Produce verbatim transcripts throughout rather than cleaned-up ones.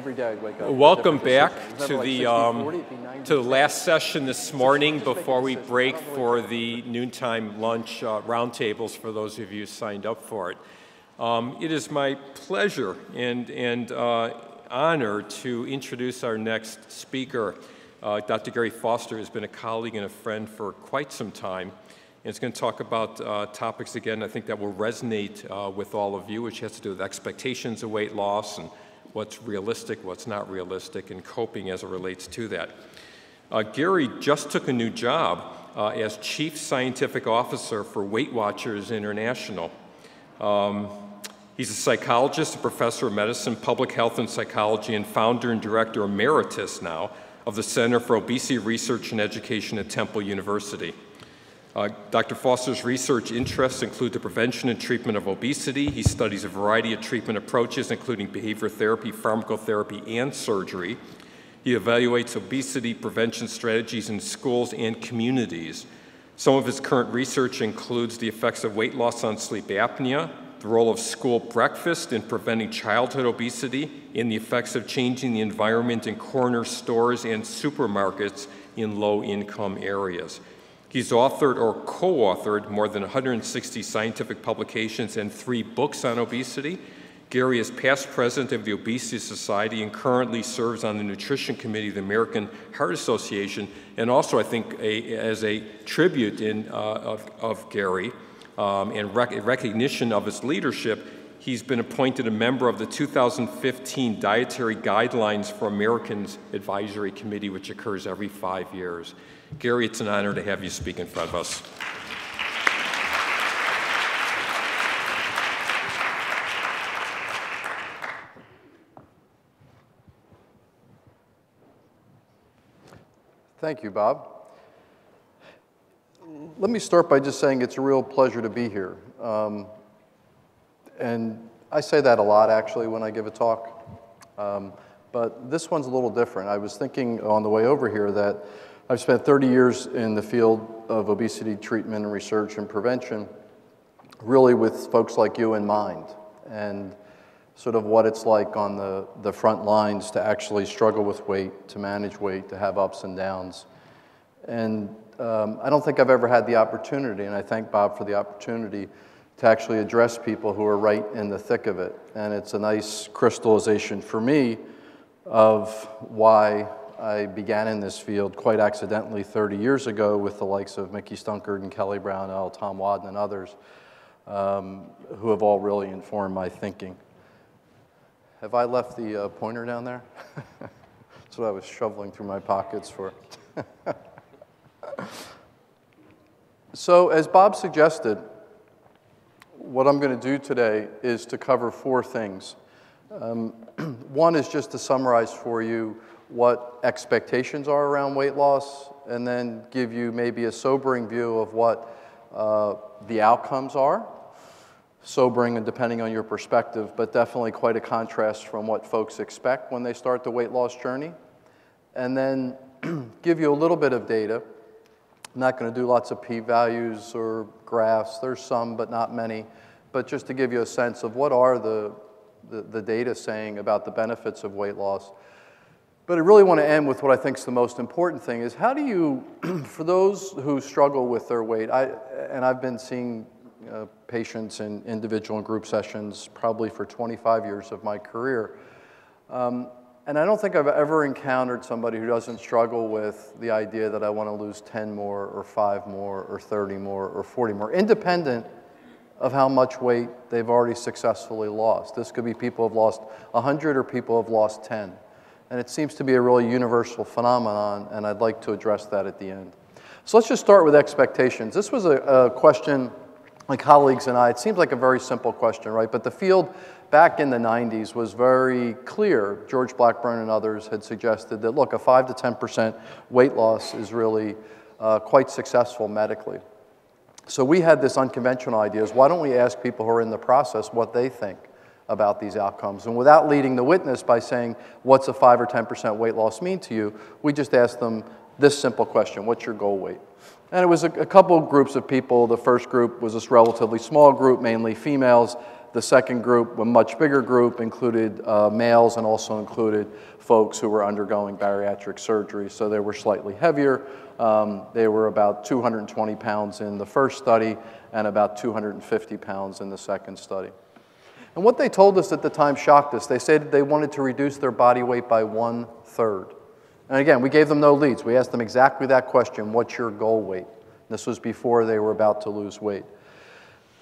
every day I wake up. Welcome back to like the um, forty, to the last session this morning before we break for the noontime lunch uh, roundtables for those of you who signed up for it. Um, it is my pleasure and and uh, honor to introduce our next speaker. Uh, Doctor Gary Foster has been a colleague and a friend for quite some time. And it's going to talk about uh, topics, again, I think that will resonate uh, with all of you, which has to do with expectations of weight loss and what's realistic, what's not realistic, and coping as it relates to that. Uh, Gary just took a new job uh, as Chief Scientific Officer for Weight Watchers International. Um, he's a psychologist, a professor of medicine, public health and psychology, and founder and director emeritus now of the Center for Obesity Research and Education at Temple University. Uh, Doctor Foster's research interests include the prevention and treatment of obesity. He studies a variety of treatment approaches, including behavior therapy, pharmacotherapy, and surgery. He evaluates obesity prevention strategies in schools and communities. Some of his current research includes the effects of weight loss on sleep apnea, the role of school breakfast in preventing childhood obesity, and the effects of changing the environment in corner stores and supermarkets in low-income areas. He's authored or co-authored more than one hundred sixty scientific publications and three books on obesity. Gary is past president of the Obesity Society and currently serves on the Nutrition Committee of the American Heart Association, and also I think a, as a tribute in, uh, of, of Gary um, and rec recognition of his leadership, he's been appointed a member of the two thousand fifteen Dietary Guidelines for Americans Advisory Committee, which occurs every five years. Gary, it's an honor to have you speak in front of us. Thank you, Bob. Let me start by just saying it's a real pleasure to be here. Um, and I say that a lot, actually, when I give a talk. Um, but this one's a little different. I was thinking on the way over here that I've spent thirty years in the field of obesity treatment and research and prevention, really with folks like you in mind, and sort of what it's like on the, the front lines to actually struggle with weight, to manage weight, to have ups and downs. And um, I don't think I've ever had the opportunity, and I thank Bob for the opportunity, to actually address people who are right in the thick of it. And it's a nice crystallization for me of why I began in this field quite accidentally thirty years ago with the likes of Mickey Stunkard and Kelly Brownell, Tom Wadden, and others um, who have all really informed my thinking. Have I left the uh, pointer down there? That's what I was shoveling through my pockets for. So as Bob suggested, what I'm going to do today is to cover four things. Um, one is just to summarize for you what expectations are around weight loss, and then give you maybe a sobering view of what uh, the outcomes are. Sobering and depending on your perspective, but definitely quite a contrast from what folks expect when they start the weight loss journey. And then give you a little bit of data. I'm not going to do lots of p-values or graphs. There's some, but not many. But just to give you a sense of what are the, the, the data saying about the benefits of weight loss. But I really want to end with what I think is the most important thing is how do you, for those who struggle with their weight, I, and I've been seeing uh, patients in individual and group sessions probably for twenty-five years of my career, um, and I don't think I've ever encountered somebody who doesn't struggle with the idea that I want to lose ten more or five more or thirty more or forty more, independent of how much weight they've already successfully lost. This could be people who have lost one hundred or people who have lost ten. And it seems to be a really universal phenomenon, and I'd like to address that at the end. So let's just start with expectations. This was a, a question my colleagues and I, it seems like a very simple question, right? But the field back in the nineties was very clear. George Blackburn and others had suggested that, look, a five to ten percent weight loss is really uh, quite successful medically. So we had this unconventional idea is why don't we ask people who are in the process what they think about these outcomes. And without leading the witness by saying, what's a five or ten percent weight loss mean to you? We just asked them this simple question, what's your goal weight? And it was a, a couple groups of people. The first group was this relatively small group, mainly females, The second group, a much bigger group, included uh, males and also included folks who were undergoing bariatric surgery, so they were slightly heavier. Um, they were about two hundred twenty pounds in the first study and about two hundred fifty pounds in the second study. And what they told us at the time shocked us. They said they wanted to reduce their body weight by one-third. And again, we gave them no leads. We asked them exactly that question, what's your goal weight? This was before they were about to lose weight.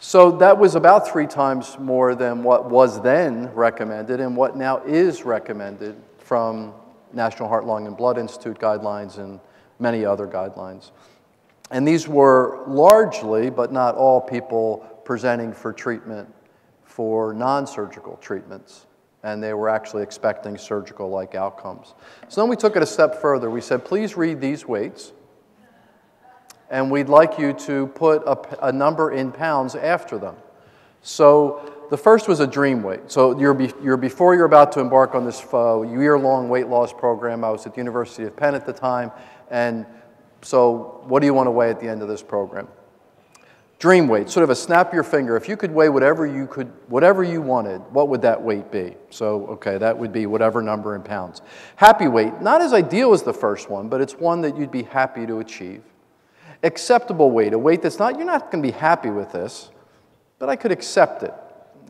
So that was about three times more than what was then recommended and what now is recommended from National Heart, Lung, and Blood Institute guidelines and many other guidelines. And these were largely, but not all, people presenting for treatment for non-surgical treatments. And they were actually expecting surgical-like outcomes. So then we took it a step further. We said, please read these weights. And we'd like you to put a, a number in pounds after them. So the first was a dream weight. So you're be, you're before you're about to embark on this uh, year-long weight loss program. I was at the University of Penn at the time. And so what do you want to weigh at the end of this program? Dream weight, sort of a snap your finger. If you could weigh whatever you, could, whatever you wanted, what would that weight be? So, okay, that would be whatever number in pounds. Happy weight, not as ideal as the first one, but it's one that you'd be happy to achieve. Acceptable weight, a weight that's not, you're not going to be happy with this, but I could accept it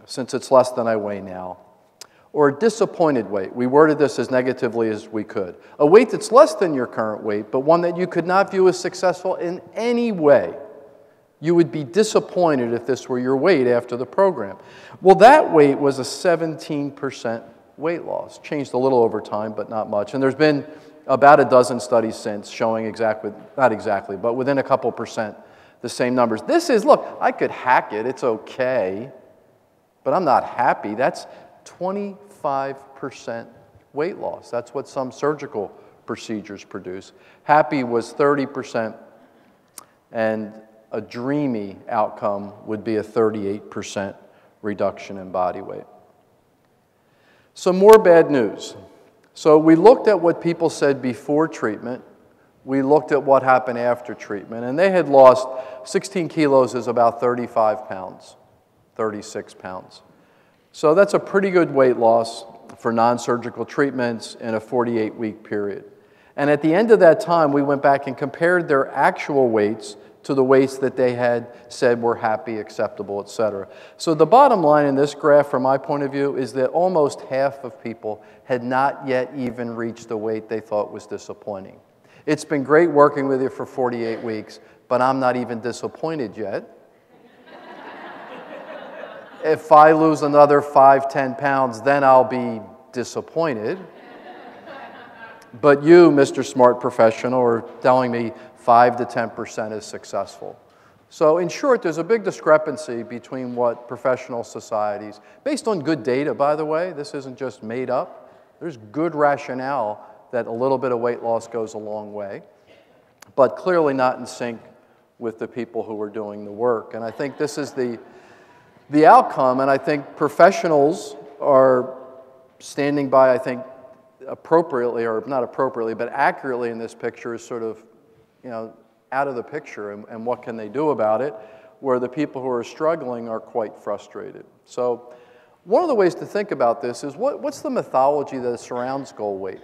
since it's less than I weigh now. Or a disappointed weight. We worded this as negatively as we could. A weight that's less than your current weight, but one that you could not view as successful in any way. You would be disappointed if this were your weight after the program. Well, that weight was a seventeen percent weight loss. Changed a little over time, but not much. And there's been about a dozen studies since showing exactly, not exactly, but within a couple percent, the same numbers. This is, look, I could hack it, it's okay, but I'm not happy. That's twenty-five percent weight loss. That's what some surgical procedures produce. Happy was thirty percent, and a dreamy outcome would be a thirty-eight percent reduction in body weight. So more bad news. So we looked at what people said before treatment. We looked at what happened after treatment. And they had lost sixteen kilos is about thirty-five pounds, thirty-six pounds. So that's a pretty good weight loss for non-surgical treatments in a forty-eight week period. And at the end of that time, we went back and compared their actual weights to the weights that they had said were happy, acceptable, et cetera. So the bottom line in this graph, from my point of view, is that almost half of people had not yet even reached the weight they thought was disappointing. It's been great working with you for forty-eight weeks, but I'm not even disappointed yet. If I lose another five, ten pounds, then I'll be disappointed. But you, Mister Smart Professional, are telling me five to ten percent is successful. So in short, there's a big discrepancy between what professional societies, based on good data, by the way, this isn't just made up. There's good rationale that a little bit of weight loss goes a long way, but clearly not in sync with the people who are doing the work. And I think this is the, the outcome, and I think professionals are standing by, I think, appropriately, or not appropriately, but accurately in this picture is sort of, you know, out of the picture, and, and what can they do about it, where the people who are struggling are quite frustrated. So one of the ways to think about this is what, what's the mythology that surrounds goal weight?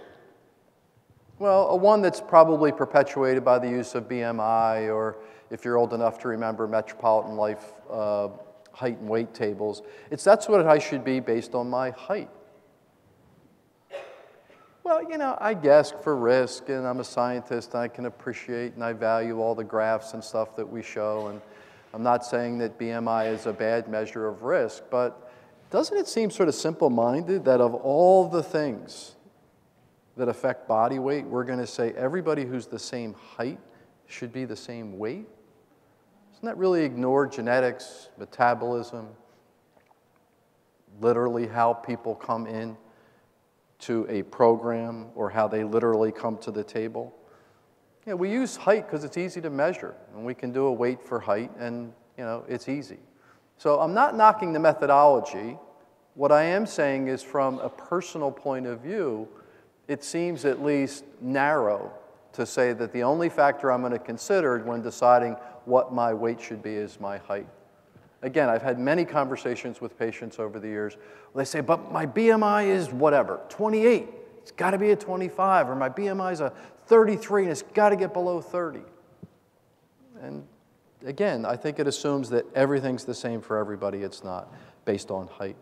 Well, a one that's probably perpetuated by the use of B M I, or if you're old enough to remember Metropolitan Life uh, height and weight tables, it's that's what I should be based on my height. Well, you know, I guess for risk, and I'm a scientist, and I can appreciate and I value all the graphs and stuff that we show, and I'm not saying that B M I is a bad measure of risk, but doesn't it seem sort of simple-minded that of all the things that affect body weight, we're going to say everybody who's the same height should be the same weight? Doesn't that really ignore genetics, metabolism, literally how people come in to a program, or how they literally come to the table? Yeah, we use height because it's easy to measure, and we can do a weight for height, and you know, it's easy. So I'm not knocking the methodology. What I am saying is, from a personal point of view, it seems at least narrow to say that the only factor I'm going to consider when deciding what my weight should be is my height. Again, I've had many conversations with patients over the years. They say, but my B M I is whatever, twenty-eight. It's got to be a twenty-five, or my B M I is a thirty-three, and it's got to get below thirty. And again, I think it assumes that everything's the same for everybody. It's not, based on height.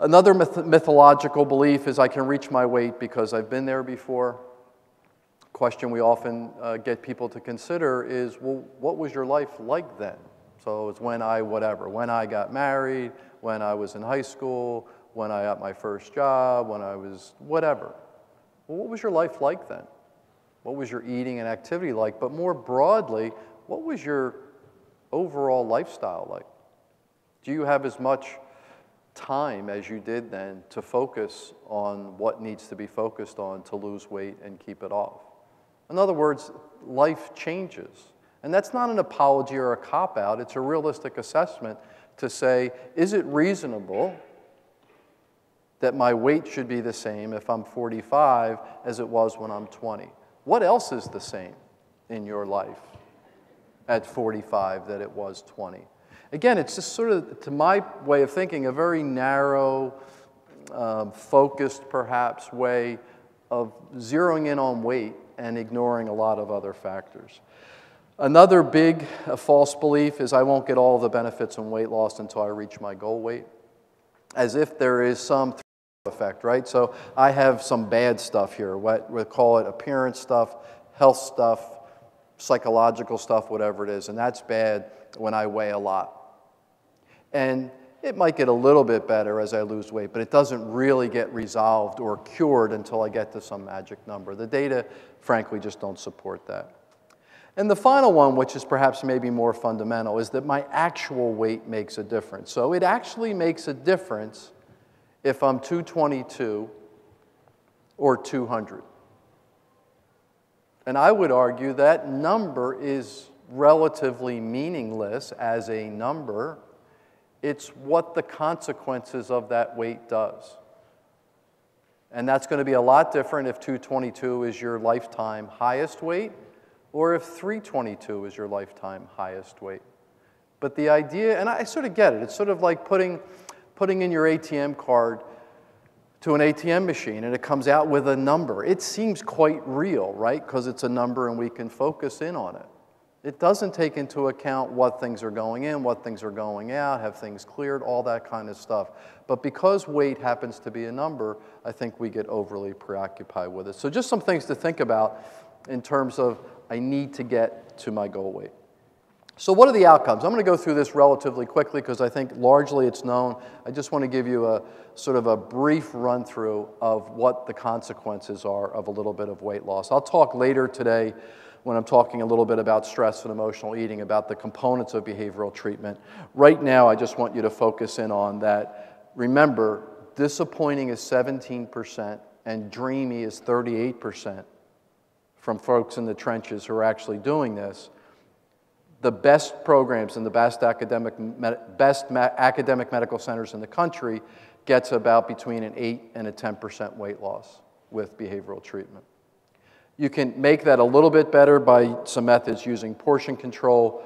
Another myth mythological belief is I can reach my weight because I've been there before. Question we often uh, get people to consider is, well, what was your life like then? So it's when I whatever, when I got married, when I was in high school, when I got my first job, when I was whatever. Well, what was your life like then? What was your eating and activity like? But more broadly, what was your overall lifestyle like? Do you have as much time as you did then to focus on what needs to be focused on to lose weight and keep it off? In other words, life changes. And that's not an apology or a cop-out. It's a realistic assessment to say, is it reasonable that my weight should be the same if I'm forty-five as it was when I'm twenty? What else is the same in your life at forty-five that it was twenty? Again, it's just sort of, to my way of thinking, a very narrow, um, focused perhaps way of zeroing in on weight and ignoring a lot of other factors. Another big uh, false belief is I won't get all the benefits and weight loss until I reach my goal weight, as if there is some effect, right? So I have some bad stuff here, what we call it appearance stuff, health stuff, psychological stuff, whatever it is, and that's bad when I weigh a lot. And it might get a little bit better as I lose weight, but it doesn't really get resolved or cured until I get to some magic number. The data, frankly, just don't support that. And the final one, which is perhaps maybe more fundamental, is that my actual weight makes a difference. So it actually makes a difference if I'm two twenty-two or two hundred. And I would argue that number is relatively meaningless as a number. It's what the consequences of that weight does. And that's going to be a lot different if two twenty-two is your lifetime highest weight or if three twenty-two is your lifetime highest weight. But the idea, and I sort of get it, it's sort of like putting, putting in your A T M card to an A T M machine and it comes out with a number. It seems quite real, right? Because it's a number and we can focus in on it. It doesn't take into account what things are going in, what things are going out, have things cleared, all that kind of stuff. But because weight happens to be a number, I think we get overly preoccupied with it. So just some things to think about in terms of I need to get to my goal weight. So what are the outcomes? I'm going to go through this relatively quickly because I think largely it's known. I just want to give you a sort of a brief run through of what the consequences are of a little bit of weight loss. I'll talk later today when I'm talking a little bit about stress and emotional eating, about the components of behavioral treatment. Right now, I just want you to focus in on that. Remember, disappointing is seventeen percent and dreamy is thirty-eight percent from folks in the trenches who are actually doing this. The best programs and the best academic, best academic medical centers in the country gets about between an eight and a ten percent weight loss with behavioral treatment. You can make that a little bit better by some methods using portion control.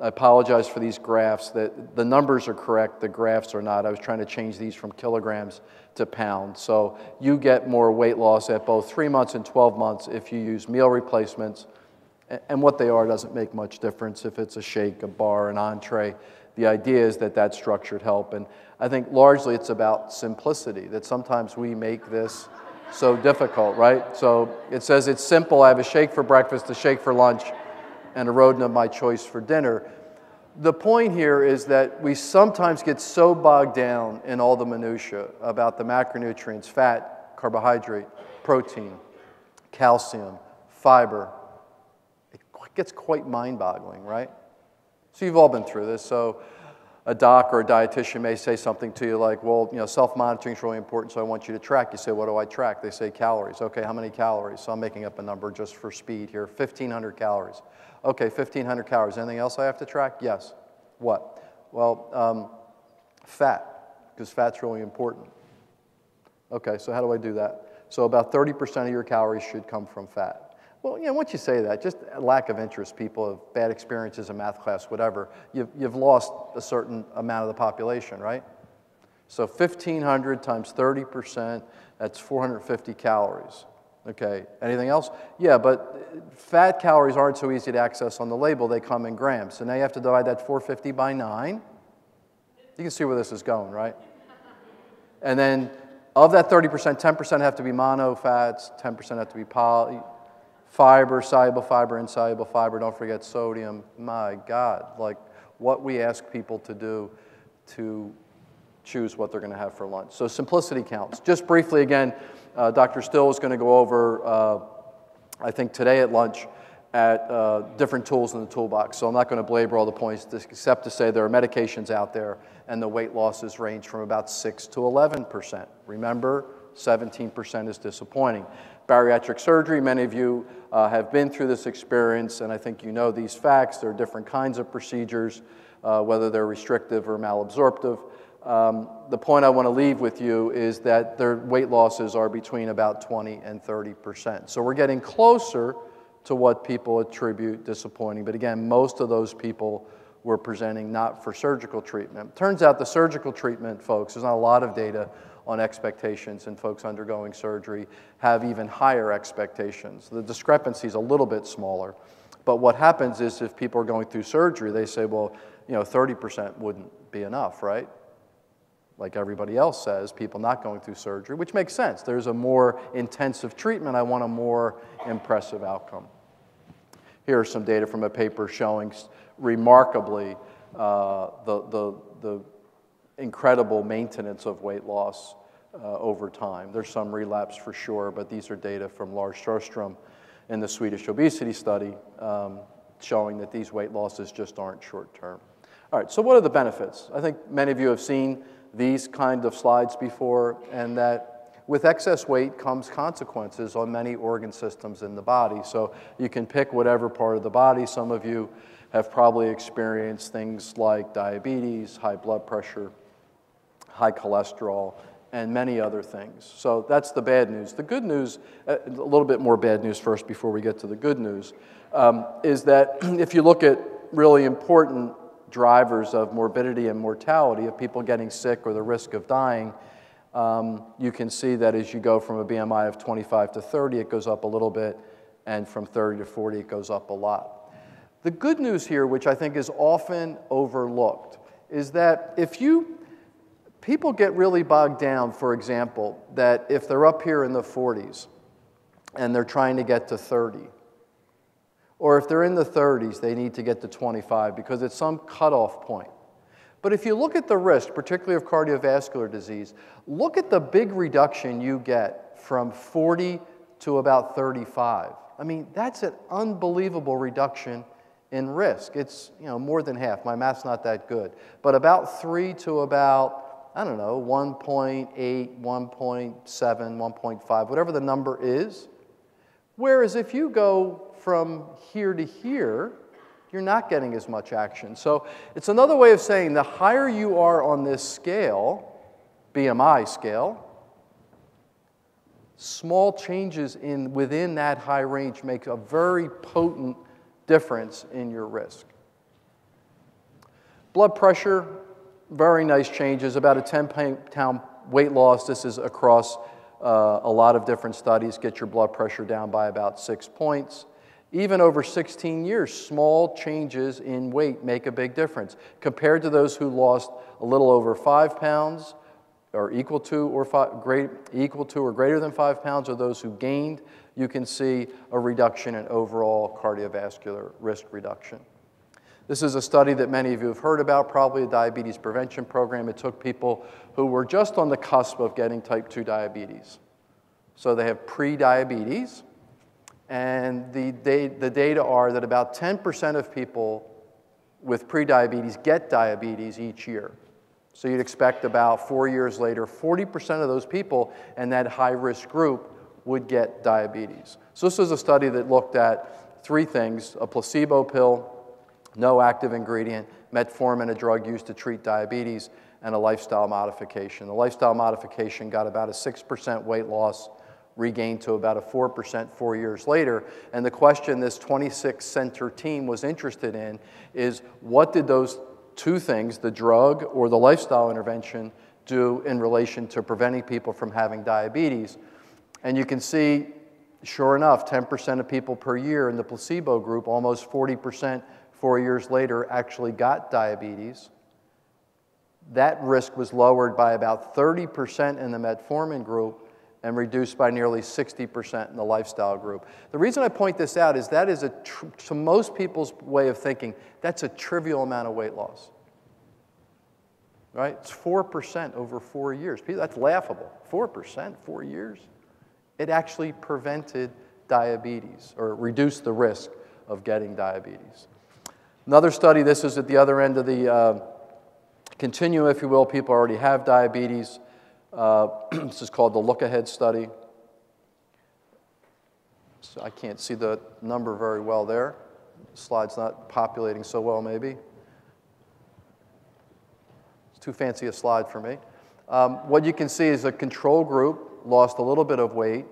I apologize for these graphs. That the numbers are correct, the graphs are not. I was trying to change these from kilograms to pounds. So you get more weight loss at both three months and twelve months if you use meal replacements. And what they are doesn't make much difference if it's a shake, a bar, an entree. The idea is that that's structured help. And I think largely it's about simplicity, that sometimes we make this so difficult, right? So it says it's simple. I have a shake for breakfast, a shake for lunch, and a rodent of my choice for dinner. The point here is that we sometimes get so bogged down in all the minutiae about the macronutrients, fat, carbohydrate, protein, calcium, fiber. Gets quite mind-boggling, right? So you've all been through this. So a doc or a dietitian may say something to you like, well, you know, self-monitoring is really important, so I want you to track. You say, what do I track? They say calories. Okay, how many calories? So I'm making up a number just for speed here, fifteen hundred calories. Okay, fifteen hundred calories. Anything else I have to track? Yes. What? Well, um, fat, because fat's really important. Okay, so how do I do that? So about thirty percent of your calories should come from fat. Well, you know, once you say that, just lack of interest, people have bad experiences in math class, whatever, you've, you've lost a certain amount of the population, right? So fifteen hundred times thirty percent, that's four hundred fifty calories. Okay, anything else? Yeah, but fat calories aren't so easy to access on the label. They come in grams. So now you have to divide that four hundred fifty by nine. You can see where this is going, right? And then of that thirty percent, ten percent have to be mono fats, ten percent have to be poly, fiber, soluble fiber, insoluble fiber, don't forget sodium. My God, like what we ask people to do to choose what they're going to have for lunch. So simplicity counts. Just briefly again, uh, Doctor Still is going to go over, uh, I think today at lunch, at uh, different tools in the toolbox. So I'm not going to belabor all the points except to say there are medications out there and the weight losses range from about six to eleven percent. Remember, seventeen percent is disappointing. Bariatric surgery, many of you uh, have been through this experience and I think you know these facts. There are different kinds of procedures, uh, whether they're restrictive or malabsorptive. Um, the point I want to leave with you is that their weight losses are between about twenty and thirty percent. So we're getting closer to what people attribute disappointing. But again, most of those people were presenting not for surgical treatment. Turns out the surgical treatment, folks, there's not a lot of data on expectations, and folks undergoing surgery have even higher expectations. The discrepancy is a little bit smaller. But what happens is if people are going through surgery, they say, well, you know, thirty percent wouldn't be enough, right? Like everybody else says, people not going through surgery, which makes sense. There's a more intensive treatment. I want a more impressive outcome. Here are some data from a paper showing remarkably uh, the, the, the incredible maintenance of weight loss uh, over time. There's some relapse for sure, but these are data from Lars Sjöström in the Swedish obesity study um, showing that these weight losses just aren't short term. All right, so what are the benefits? I think many of you have seen these kind of slides before, and that with excess weight comes consequences on many organ systems in the body. So you can pick whatever part of the body. Some of you have probably experienced things like diabetes, high blood pressure, high cholesterol, and many other things. So that's the bad news. The good news, a little bit more bad news first before we get to the good news, um, is that if you look at really important drivers of morbidity and mortality, of people getting sick or the risk of dying, um, you can see that as you go from a B M I of twenty-five to thirty, it goes up a little bit, and from thirty to forty, it goes up a lot. The good news here, which I think is often overlooked, is that if you, people get really bogged down, for example, that if they're up here in the forties and they're trying to get to thirty, or if they're in the thirties, they need to get to twenty-five because it's some cutoff point. But if you look at the risk, particularly of cardiovascular disease, look at the big reduction you get from forty to about thirty-five. I mean, that's an unbelievable reduction in risk. It's, you know, more than half. My math's not that good. But about three to about, I don't know, one point eight, one point seven, one point five, whatever the number is. Whereas if you go from here to here, you're not getting as much action. So it's another way of saying the higher you are on this scale, B M I scale, small changes in within that high range make a very potent difference in your risk. Blood pressure, very nice changes, about a ten pound weight loss. This is across uh, a lot of different studies. Get your blood pressure down by about six points. Even over sixteen years, small changes in weight make a big difference compared to those who lost a little over five pounds or equal to or, five, great, equal to or greater than five pounds or those who gained, you can see a reduction in overall cardiovascular risk reduction. This is a study that many of you have heard about, probably a diabetes prevention program. It took people who were just on the cusp of getting type two diabetes. So they have pre-diabetes. And the, the data are that about ten percent of people with prediabetes get diabetes each year. So you'd expect about four years later, forty percent of those people in that high-risk group would get diabetes. So this is a study that looked at three things: a placebo pill, no active ingredient, metformin, a drug used to treat diabetes, and a lifestyle modification. The lifestyle modification got about a six percent weight loss regained to about a four percent four years later. And the question this twenty-six center team was interested in is, what did those two things, the drug or the lifestyle intervention, do in relation to preventing people from having diabetes? And you can see, sure enough, ten percent of people per year in the placebo group, almost forty percent four years later, actually got diabetes. That risk was lowered by about thirty percent in the metformin group and reduced by nearly sixty percent in the lifestyle group. The reason I point this out is that is, a tr to most people's way of thinking, that's a trivial amount of weight loss, right? It's four percent over four years. People, that's laughable. four percent, four years. It actually prevented diabetes or reduced the risk of getting diabetes. Another study, this is at the other end of the uh, continuum, if you will. People already have diabetes. Uh, this is called the look-ahead study. So I can't see the number very well there. The slide's not populating so well, maybe. It's too fancy a slide for me. Um, what you can see is a control group lost a little bit of weight.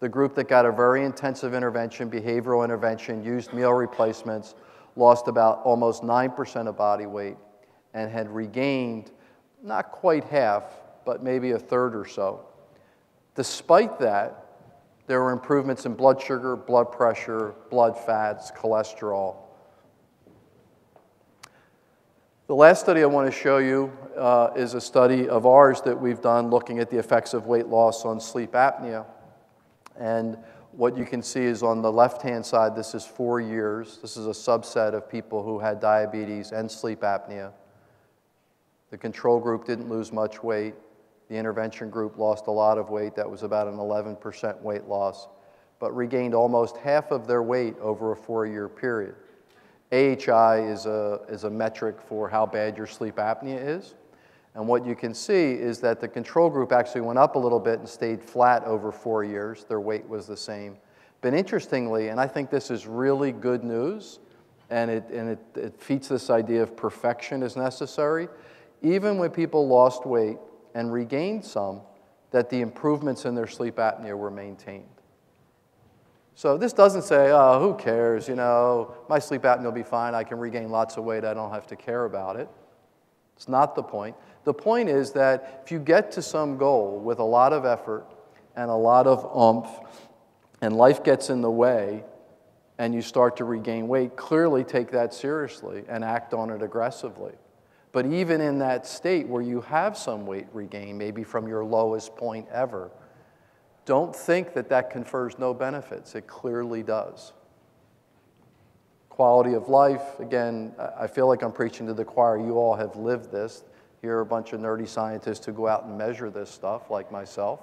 The group that got a very intensive intervention, behavioral intervention, used meal replacements, lost about almost nine percent of body weight and had regained not quite half, but maybe a third or so. Despite that, there were improvements in blood sugar, blood pressure, blood fats, cholesterol. The last study I want to show you uh, is a study of ours that we've done looking at the effects of weight loss on sleep apnea. And what you can see is on the left-hand side, this is four years. This is a subset of people who had diabetes and sleep apnea. The control group didn't lose much weight. The intervention group lost a lot of weight. That was about an eleven percent weight loss, but regained almost half of their weight over a four-year period. A H I is a, is a metric for how bad your sleep apnea is. And what you can see is that the control group actually went up a little bit and stayed flat over four years. Their weight was the same. But interestingly, and I think this is really good news, and it, and it, it feeds this idea of perfection is necessary, even when people lost weight and regained some, that the improvements in their sleep apnea were maintained. So this doesn't say, oh, who cares, you know, my sleep apnea will be fine, I can regain lots of weight, I don't have to care about it. It's not the point. The point is that if you get to some goal with a lot of effort and a lot of oomph, and life gets in the way, and you start to regain weight, clearly take that seriously and act on it aggressively. But even in that state where you have some weight regain, maybe from your lowest point ever, don't think that that confers no benefits. It clearly does. Quality of life, again, I feel like I'm preaching to the choir. You all have lived this. You're a bunch of nerdy scientists who go out and measure this stuff, like myself.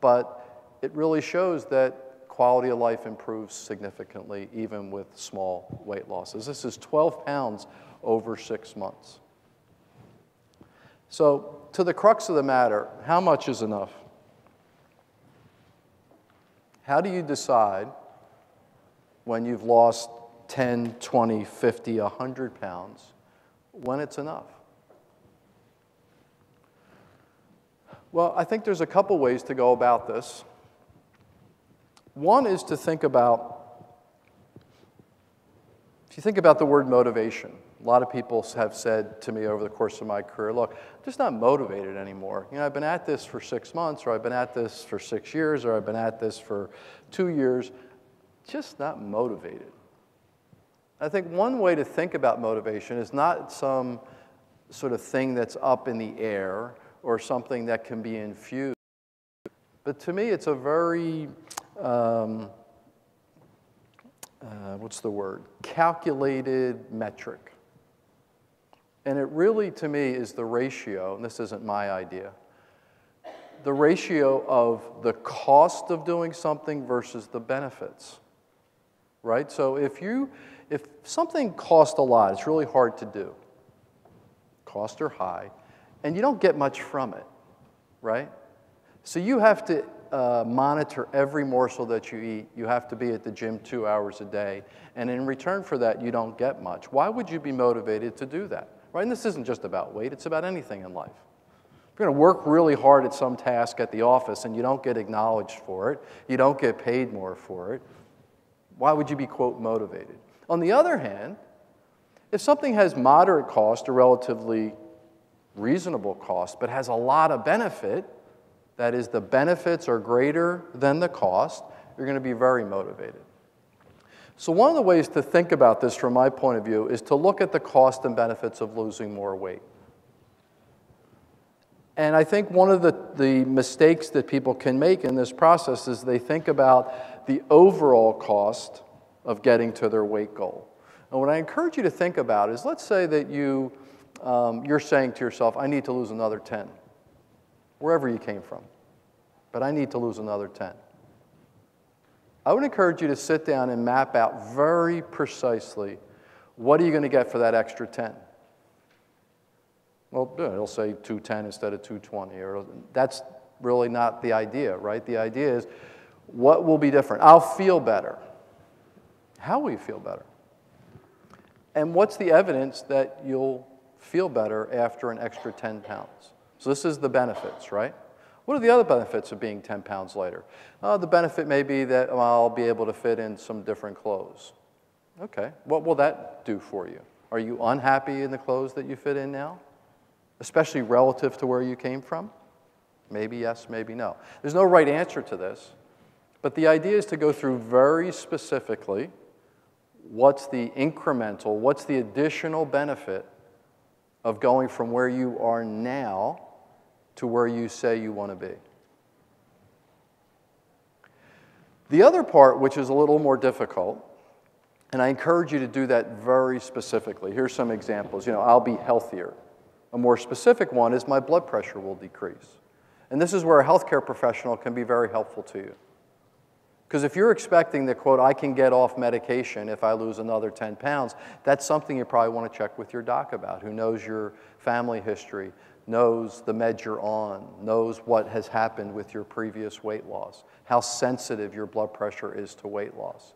But it really shows that quality of life improves significantly, even with small weight losses. This is twelve pounds over six months. So to the crux of the matter, how much is enough? How do you decide when you've lost ten, twenty, fifty, a hundred pounds when it's enough? Well, I think there's a couple ways to go about this. One is to think about, if you think about the word motivation, a lot of people have said to me over the course of my career, look, I'm just not motivated anymore. You know, I've been at this for six months, or I've been at this for six years, or I've been at this for two years. Just not motivated. I think one way to think about motivation is not some sort of thing that's up in the air or something that can be infused. But to me, it's a very, um, uh, what's the word, calculated metric. And it really, to me, is the ratio, and this isn't my idea, the ratio of the cost of doing something versus the benefits, right? So if, you, if something costs a lot, it's really hard to do, costs are high, and you don't get much from it, right? So you have to uh, monitor every morsel that you eat. You have to be at the gym two hours a day, and in return for that, you don't get much. Why would you be motivated to do that? Right? And this isn't just about weight, it's about anything in life. If you're going to work really hard at some task at the office and you don't get acknowledged for it, you don't get paid more for it, why would you be, quote, motivated? On the other hand, if something has moderate cost or relatively reasonable cost but has a lot of benefit, that is, the benefits are greater than the cost, you're going to be very motivated. So one of the ways to think about this from my point of view is to look at the cost and benefits of losing more weight. And I think one of the, the mistakes that people can make in this process is they think about the overall cost of getting to their weight goal. And what I encourage you to think about is, let's say that you, um, you're saying to yourself, I need to lose another ten, wherever you came from, but I need to lose another ten. I would encourage you to sit down and map out very precisely, what are you going to get for that extra ten? Well, it'll say two ten instead of two twenty. Or that's really not the idea, right? The idea is, what will be different? I'll feel better. How will you feel better? And what's the evidence that you'll feel better after an extra ten pounds? So this is the benefits, right? What are the other benefits of being ten pounds lighter? Uh, the benefit may be that I'll be able to fit in some different clothes. Okay, what will that do for you? Are you unhappy in the clothes that you fit in now? Especially relative to where you came from? Maybe yes, maybe no. There's no right answer to this, but the idea is to go through very specifically what's the incremental, what's the additional benefit of going from where you are now to where you say you want to be. The other part, which is a little more difficult, and I encourage you to do that very specifically. Here's some examples. You know, I'll be healthier. A more specific one is my blood pressure will decrease. And this is where a healthcare professional can be very helpful to you. Because if you're expecting that, quote, I can get off medication if I lose another ten pounds, that's something you probably want to check with your doc about, who knows your family history, knows the med you're on, knows what has happened with your previous weight loss, how sensitive your blood pressure is to weight loss.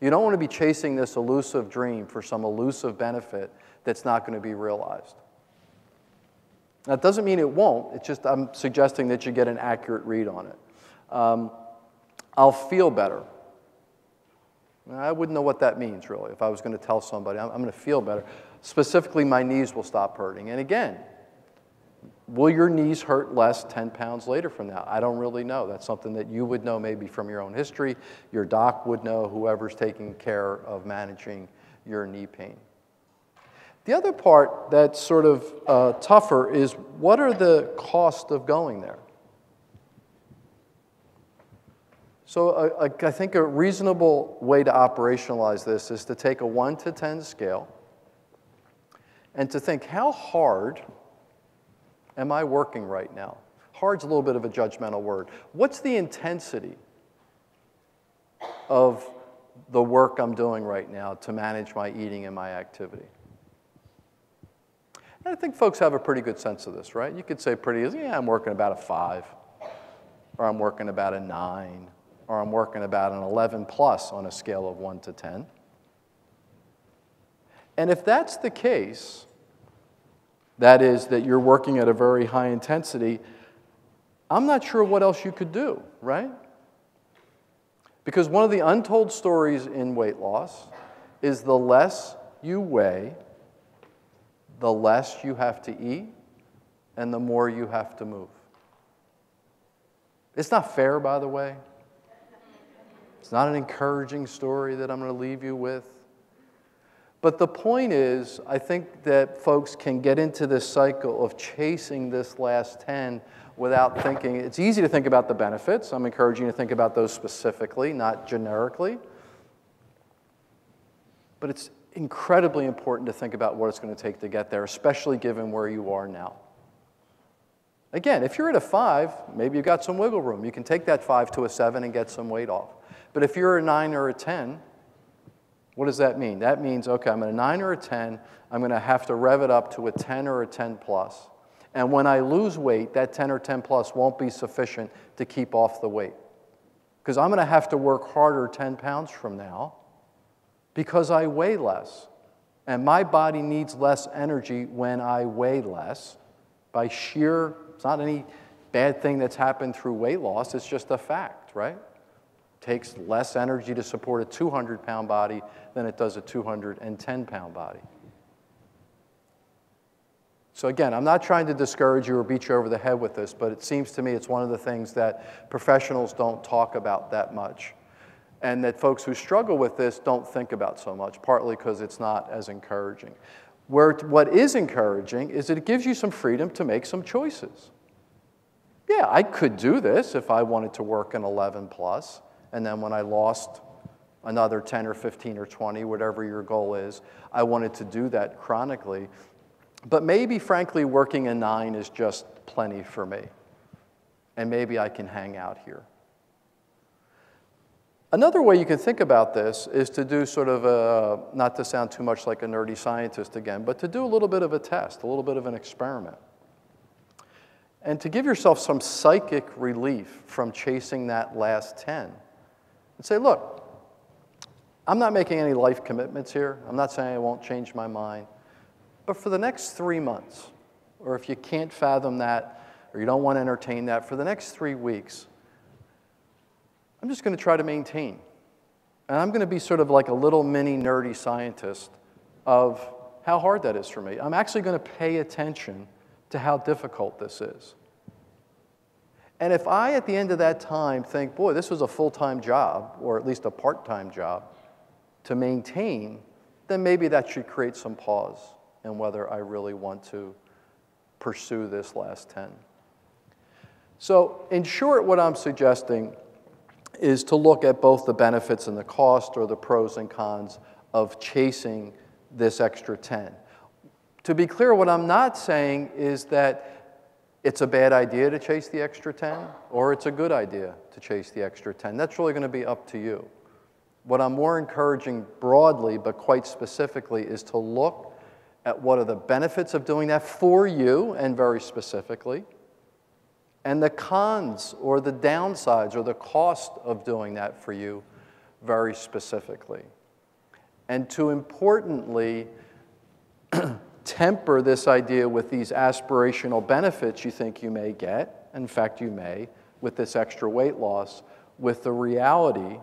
You don't want to be chasing this elusive dream for some elusive benefit that's not going to be realized. Now, it doesn't mean it won't. It's just I'm suggesting that you get an accurate read on it. Um, I'll feel better. Now, I wouldn't know what that means, really, if I was going to tell somebody, I'm, I'm going to feel better. Specifically, my knees will stop hurting. And again, will your knees hurt less ten pounds later from now? I don't really know. That's something that you would know maybe from your own history. Your doc would know, whoever's taking care of managing your knee pain. The other part that's sort of uh, tougher is, what are the costs of going there? So uh, I think a reasonable way to operationalize this is to take a one to ten scale and to think, how hard am I working right now? Hard's a little bit of a judgmental word. What's the intensity of the work I'm doing right now to manage my eating and my activity? And I think folks have a pretty good sense of this, right? You could say pretty easily, yeah, I'm working about a five, or I'm working about a nine, or I'm working about an eleven plus on a scale of one to ten. And if that's the case, that is, that you're working at a very high intensity, I'm not sure what else you could do, right? Because one of the untold stories in weight loss is, the less you weigh, the less you have to eat, and the more you have to move. It's not fair, by the way. It's not an encouraging story that I'm going to leave you with. But the point is, I think that folks can get into this cycle of chasing this last ten without thinking. It's easy to think about the benefits. I'm encouraging you to think about those specifically, not generically. But it's incredibly important to think about what it's going to take to get there, especially given where you are now. Again, if you're at a five, maybe you've got some wiggle room. You can take that five to a seven and get some weight off. But if you're a nine or a ten, what does that mean? That means, okay, I'm at a nine or a ten, I'm gonna have to rev it up to a ten or a ten plus. And when I lose weight, that ten or ten plus won't be sufficient to keep off the weight. Because I'm gonna have to work harder ten pounds from now because I weigh less. And my body needs less energy when I weigh less by sheer It's not any bad thing that's happened through weight loss. It's just a fact, right? It takes less energy to support a two hundred pound body than it does a two hundred ten pound body. So again, I'm not trying to discourage you or beat you over the head with this, but it seems to me it's one of the things that professionals don't talk about that much, and that folks who struggle with this don't think about so much, partly because it's not as encouraging. Where, what is encouraging is that it gives you some freedom to make some choices. Yeah, I could do this if I wanted to work an eleven plus, and then when I lost another ten or fifteen or twenty, whatever your goal is, I wanted to do that chronically. But maybe, frankly, working a nine is just plenty for me, and maybe I can hang out here. Another way you can think about this is to do sort of a, not to sound too much like a nerdy scientist again, but to do a little bit of a test, a little bit of an experiment. And to give yourself some psychic relief from chasing that last ten. And say, look, I'm not making any life commitments here. I'm not saying I won't change my mind. But for the next three months, or if you can't fathom that, or you don't want to entertain that, for the next three weeks, I'm just going to try to maintain. And I'm going to be sort of like a little mini nerdy scientist of how hard that is for me. I'm actually going to pay attention to how difficult this is. And if I, at the end of that time, think, boy, this was a full-time job, or at least a part-time job, to maintain, then maybe that should create some pause in whether I really want to pursue this last ten. So in short, what I'm suggesting is to look at both the benefits and the cost, or the pros and cons, of chasing this extra ten. To be clear, what I'm not saying is that it's a bad idea to chase the extra ten, or it's a good idea to chase the extra ten. That's really going to be up to you. What I'm more encouraging broadly, but quite specifically, is to look at what are the benefits of doing that for you, and very specifically, and the cons, or the downsides, or the cost of doing that for you, very specifically. And to importantly temper this idea with these aspirational benefits you think you may get, in fact you may, with this extra weight loss, with the reality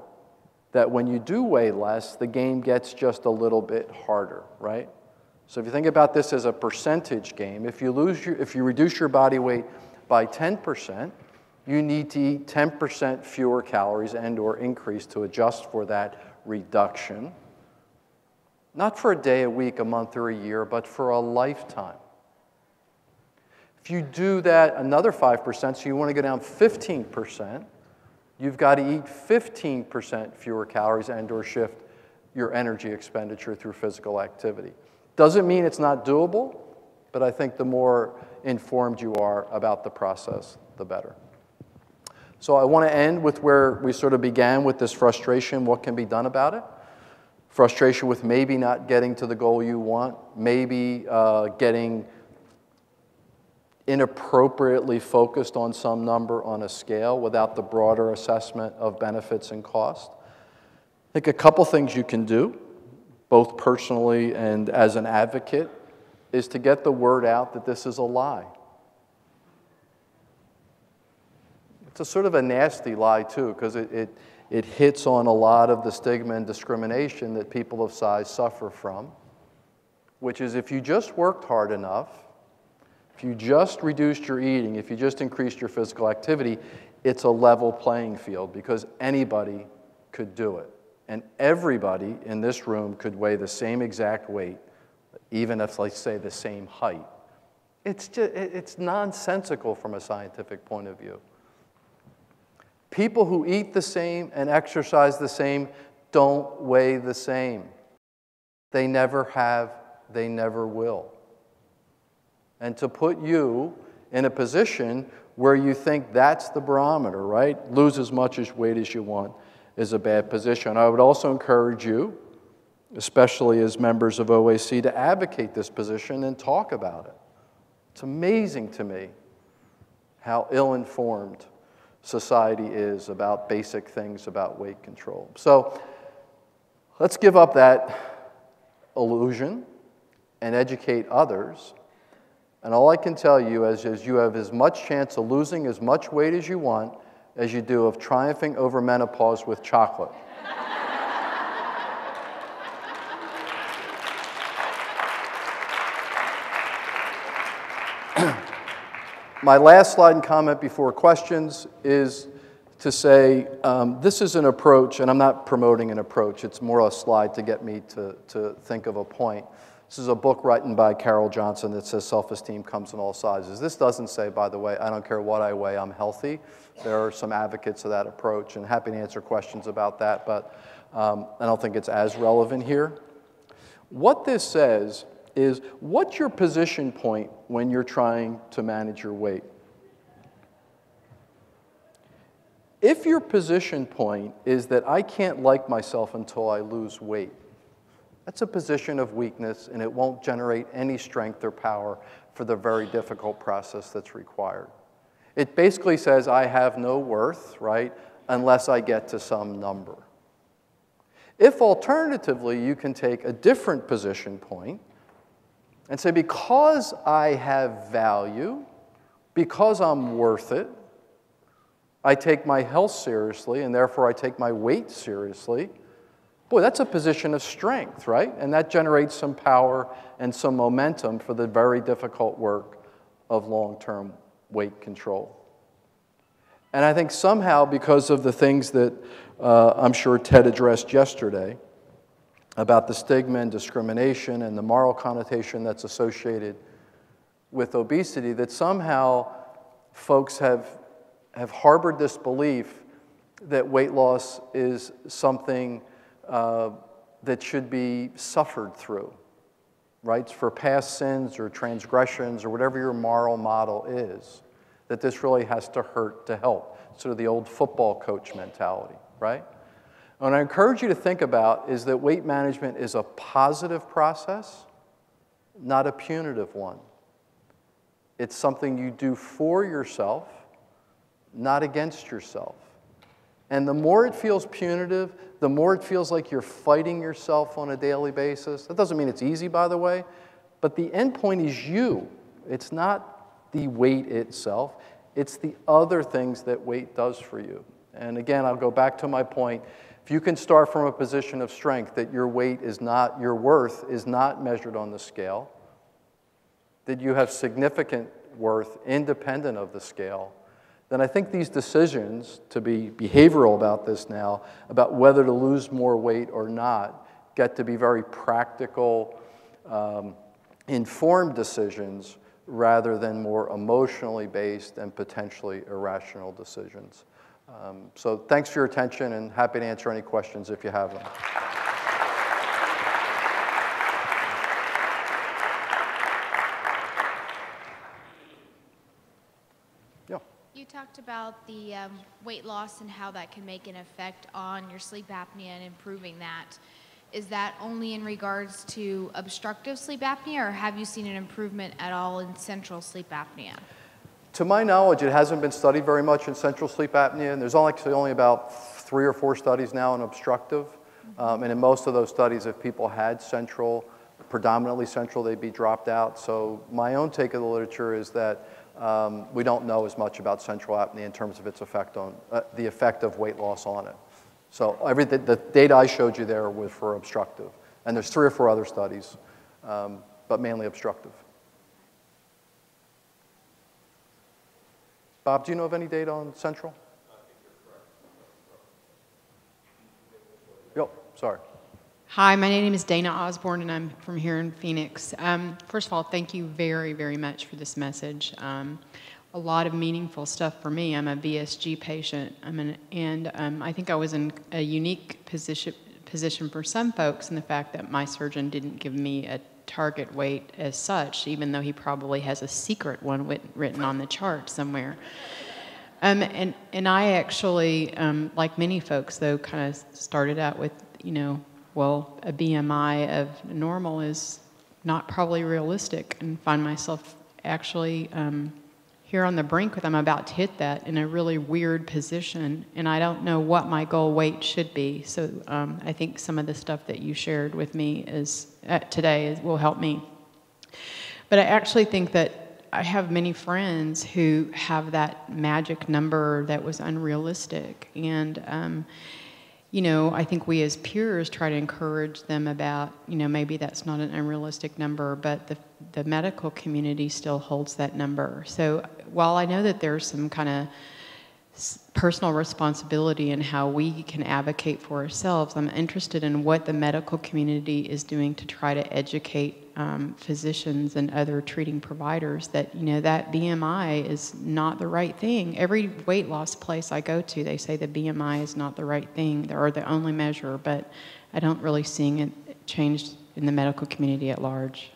that when you do weigh less, the game gets just a little bit harder, right? So if you think about this as a percentage game, if you lose your, if you reduce your body weight by ten percent, you need to eat ten percent fewer calories and or increase to adjust for that reduction, not for a day, a week, a month, or a year, but for a lifetime. If you do that another five percent, so you want to go down fifteen percent, you've got to eat fifteen percent fewer calories and or shift your energy expenditure through physical activity. Doesn't mean it's not doable, but I think the more informed you are about the process, the better. So I want to end with where we sort of began with this frustration, what can be done about it? Frustration with maybe not getting to the goal you want, maybe uh, getting inappropriately focused on some number on a scale without the broader assessment of benefits and cost. I think a couple things you can do, both personally and as an advocate, is to get the word out that this is a lie. It's a sort of a nasty lie, too, because it, it, it hits on a lot of the stigma and discrimination that people of size suffer from, which is if you just worked hard enough, if you just reduced your eating, if you just increased your physical activity, it's a level playing field because anybody could do it. And everybody in this room could weigh the same exact weight, even if, let's say, the same height. It's just, it's nonsensical from a scientific point of view. People who eat the same and exercise the same don't weigh the same. They never have, they never will. And to put you in a position where you think that's the barometer, right? Lose as much weight as you want is a bad position. I would also encourage you, especially as members of O A C, to advocate this position and talk about it. It's amazing to me how ill-informed society is about basic things about weight control. So let's give up that illusion and educate others And all I can tell you is, is you have as much chance of losing as much weight as you want as you do of triumphing over menopause with chocolate. My last slide and comment before questions is to say um, this is an approach, and I'm not promoting an approach. It's more a slide to get me to, to think of a point. This is a book written by Carol Johnson that says self-esteem comes in all sizes. This doesn't say, by the way, I don't care what I weigh, I'm healthy. There are some advocates of that approach, and happy to answer questions about that, but um, I don't think it's as relevant here. What this says is, what's your position point when you're trying to manage your weight? If your position point is that I can't like myself until I lose weight, that's a position of weakness, and it won't generate any strength or power for the very difficult process that's required. It basically says I have no worth, right, unless I get to some number. If alternatively you can take a different position point and say because I have value, because I'm worth it, I take my health seriously, and therefore I take my weight seriously, boy, that's a position of strength, right? And that generates some power and some momentum for the very difficult work of long-term weight control. And I think somehow, because of the things that uh, I'm sure Ted addressed yesterday about the stigma and discrimination and the moral connotation that's associated with obesity, that somehow folks have, have harbored this belief that weight loss is something Uh, that should be suffered through, right? For past sins or transgressions or whatever your moral model is, that this really has to hurt to help. Sort of the old football coach mentality, right? And I encourage you to think about is that weight management is a positive process, not a punitive one. It's something you do for yourself, not against yourself. And the more it feels punitive, the more it feels like you're fighting yourself on a daily basis. That doesn't mean it's easy, by the way, but the end point is you. It's not the weight itself. It's the other things that weight does for you. And again, I'll go back to my point. If you can start from a position of strength, that your weight is not, your worth is not measured on the scale, that you have significant worth independent of the scale, then I think these decisions, to be behavioral about this now, about whether to lose more weight or not, get to be very practical, um, informed decisions rather than more emotionally based and potentially irrational decisions. Um, so thanks for your attention, and happy to answer any questions if you have them. Talked about the um, weight loss and how that can make an effect on your sleep apnea and improving that. Is that only in regards to obstructive sleep apnea, or have you seen an improvement at all in central sleep apnea? To my knowledge, it hasn't been studied very much in central sleep apnea, and there's actually only about three or four studies now in obstructive. Mm-hmm. um, and in most of those studies, if people had central, predominantly central, they'd be dropped out. So my own take of the literature is that Um, we don't know as much about central apnea in terms of its effect on, uh, the effect of weight loss on it. So every, the, the data I showed you there was for obstructive. And there's three or four other studies, um, but mainly obstructive. Bob, do you know of any data on central? I think you're correct. Yep, sorry. Hi, my name is Dana Osborne, and I'm from here in Phoenix. Um, first of all, thank you very, very much for this message. Um, a lot of meaningful stuff for me. I'm a V S G patient, I'm an, and um, I think I was in a unique position, position for some folks in the fact that my surgeon didn't give me a target weight as such, even though he probably has a secret one written on the chart somewhere. Um, and, and I actually, um, like many folks, though, kind of started out with, you know, well, a B M I of normal is not probably realistic, and find myself actually um, here on the brink with I'm about to hit that in a really weird position, and I don't know what my goal weight should be. So um, I think some of the stuff that you shared with me is, uh, today is, will help me. But I actually think that I have many friends who have that magic number that was unrealistic. And, um, you know, I think we as peers try to encourage them about, you know, maybe that's not an unrealistic number, but the, the medical community still holds that number. So while I know that there's some kind of personal responsibility in how we can advocate for ourselves, I'm interested in what the medical community is doing to try to educate um, physicians and other treating providers that, you know, that B M I is not the right thing. Every weight loss place I go to, they say the B M I is not the right thing, or the only measure, but I don't really see it changed in the medical community at large.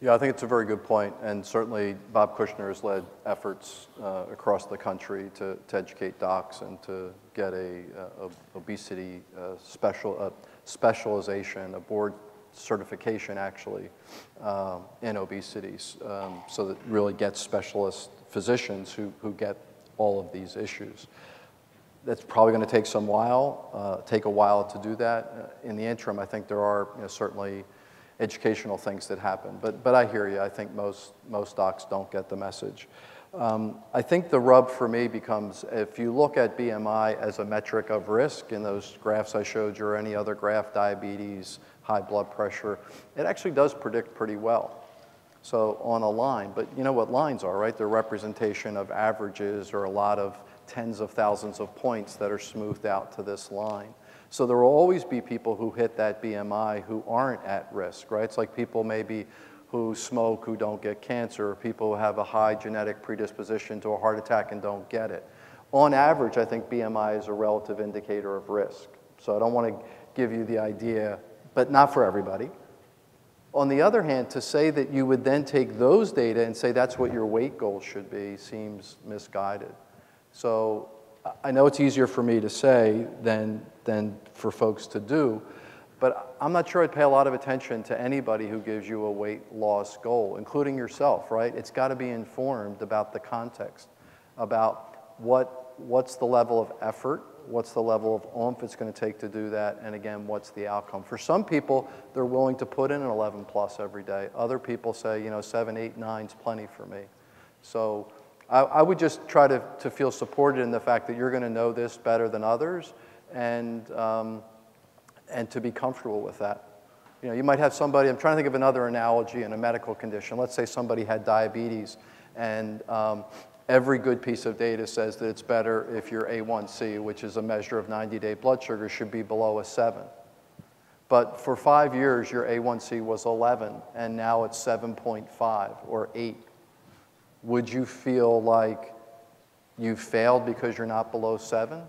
Yeah, I think it's a very good point, and certainly Bob Kushner has led efforts uh, across the country to, to educate docs and to get a, a, a obesity uh, special a specialization, a board certification actually um, in obesity, um, so that really gets specialist physicians who who get all of these issues. That's probably going to take some while, uh, take a while to do that. In the interim, I think there are you know, certainly. educational things that happen, but but I hear you. I think most most docs don't get the message. Um, I think the rub for me becomes if you look at B M I as a metric of risk in those graphs I showed you, or any other graph, diabetes, high blood pressure, it actually does predict pretty well. So on a line, but you know what lines are, right? They're representation of averages or a lot of tens of thousands of points that are smoothed out to this line. So there will always be people who hit that B M I who aren't at risk, right? It's like people maybe who smoke who don't get cancer, or people who have a high genetic predisposition to a heart attack and don't get it. On average, I think B M I is a relative indicator of risk. So I don't want to give you the idea, but not for everybody. On the other hand, to say that you would then take those data and say that's what your weight goal should be seems misguided. So I know it's easier for me to say than, than for folks to do, but I'm not sure I'd pay a lot of attention to anybody who gives you a weight loss goal, including yourself, right? It's got to be informed about the context, about what, what's the level of effort, what's the level of oomph it's going to take to do that, and again, what's the outcome. For some people, they're willing to put in an eleven plus every day. Other people say, you know, seven, eight, nine's plenty for me. So I would just try to, to feel supported in the fact that you're going to know this better than others, and, um, and to be comfortable with that. You know, you might have somebody, I'm trying to think of another analogy in a medical condition. Let's say somebody had diabetes, and um, every good piece of data says that it's better if your A one C, which is a measure of ninety day blood sugar, should be below a seven. But for five years, your A one C was eleven, and now it's seven point five or eight. Would you feel like you failed because you're not below seven?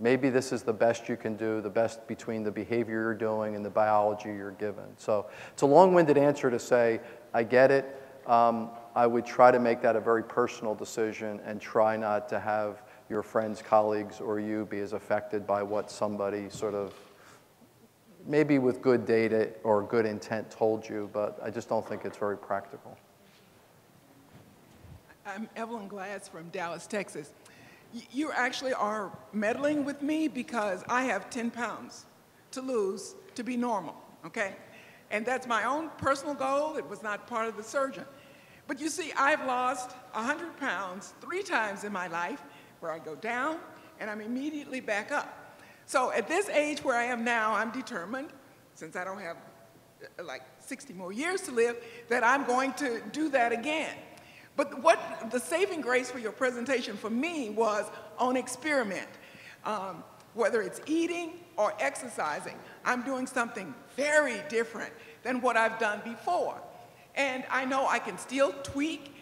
Maybe this is the best you can do, the best between the behavior you're doing and the biology you're given. So it's a long-winded answer to say, I get it. Um, I would try to make that a very personal decision and try not to have your friends, colleagues, or you be as affected by what somebody sort of maybe with good data or good intent told you, but I just don't think it's very practical. I'm Evelyn Glass from Dallas, Texas. You actually are meddling with me because I have ten pounds to lose to be normal, okay? And that's my own personal goal. It was not part of the surgeon. But you see, I've lost one hundred pounds three times in my life, where I go down and I'm immediately back up. So at this age where I am now, I'm determined, since I don't have like sixty more years to live, that I'm going to do that again. But what the saving grace for your presentation for me was on experiment, um, whether it's eating or exercising. I'm doing something very different than what I've done before. And I know I can still tweak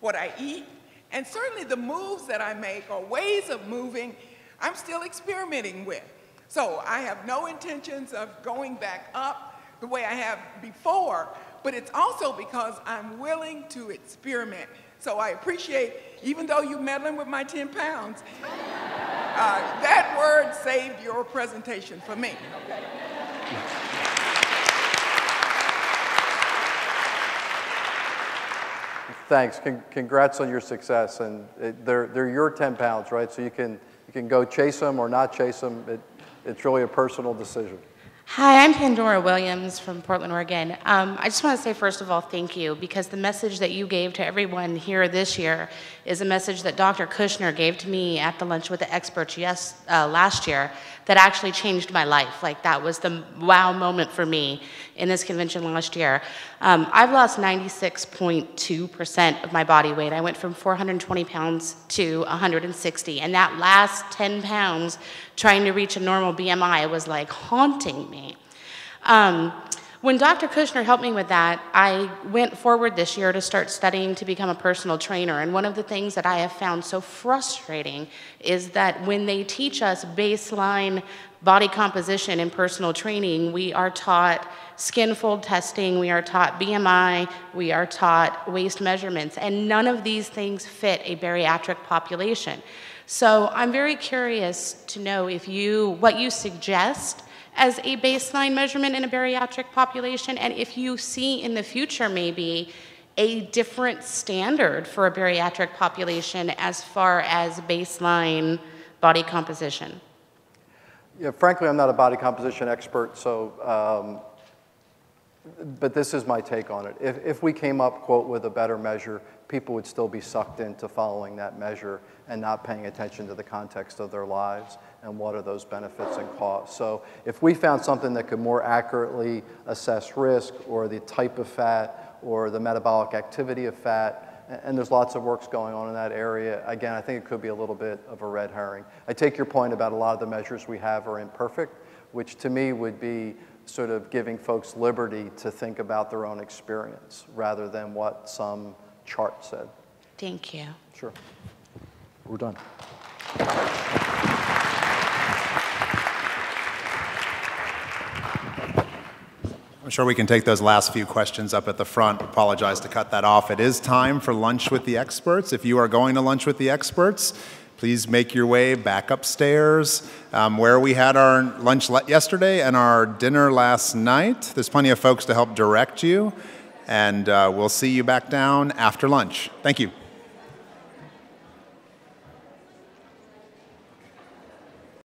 what I eat, and certainly the moves that I make or ways of moving, I'm still experimenting with. So I have no intentions of going back up the way I have before, but it's also because I'm willing to experiment. So I appreciate, even though you're meddling with my ten pounds, uh, that word saved your presentation for me. Okay. Thanks. Con congrats on your success. And it, they're, they're your ten pounds, right? So you can, you can go chase them or not chase them. It, it's really a personal decision. Hi, I'm Pandora Williams from Portland, Oregon. Um, I just want to say, first of all, thank you, because the message that you gave to everyone here this year is a message that Doctor Kushner gave to me at the Lunch with the Experts yes, uh, last year that actually changed my life. Like, that was the wow moment for me in this convention last year. Um, I've lost ninety-six point two percent of my body weight. I went from four hundred twenty pounds to one hundred sixty, and that last ten pounds trying to reach a normal B M I was like haunting me. Um, when Doctor Kushner helped me with that, I went forward this year to start studying to become a personal trainer, and one of the things that I have found so frustrating is that when they teach us baseline body composition in personal training, we are taught skin fold testing, we are taught B M I, we are taught waist measurements, and none of these things fit a bariatric population. So I'm very curious to know if you, what you suggest as a baseline measurement in a bariatric population, and if you see in the future maybe a different standard for a bariatric population as far as baseline body composition. Yeah, frankly, I'm not a body composition expert, so, um, but this is my take on it. If, if we came up, quote, with a better measure, people would still be sucked into following that measure and not paying attention to the context of their lives and what are those benefits and costs. So if we found something that could more accurately assess risk or the type of fat or the metabolic activity of fat, and there's lots of works going on in that area, again, I think it could be a little bit of a red herring. I take your point about a lot of the measures we have are imperfect, which to me would be sort of giving folks liberty to think about their own experience rather than what some chart said. Thank you. Sure. We're done. I'm sure we can take those last few questions up at the front. Apologize to cut that off. It is time for Lunch with the Experts. If you are going to Lunch with the Experts, please make your way back upstairs um, where we had our lunch yesterday and our dinner last night. There's plenty of folks to help direct you. And uh, we'll see you back down after lunch. Thank you.